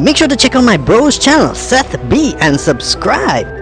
Make sure to check out my bro's channel, Seth B, and subscribe!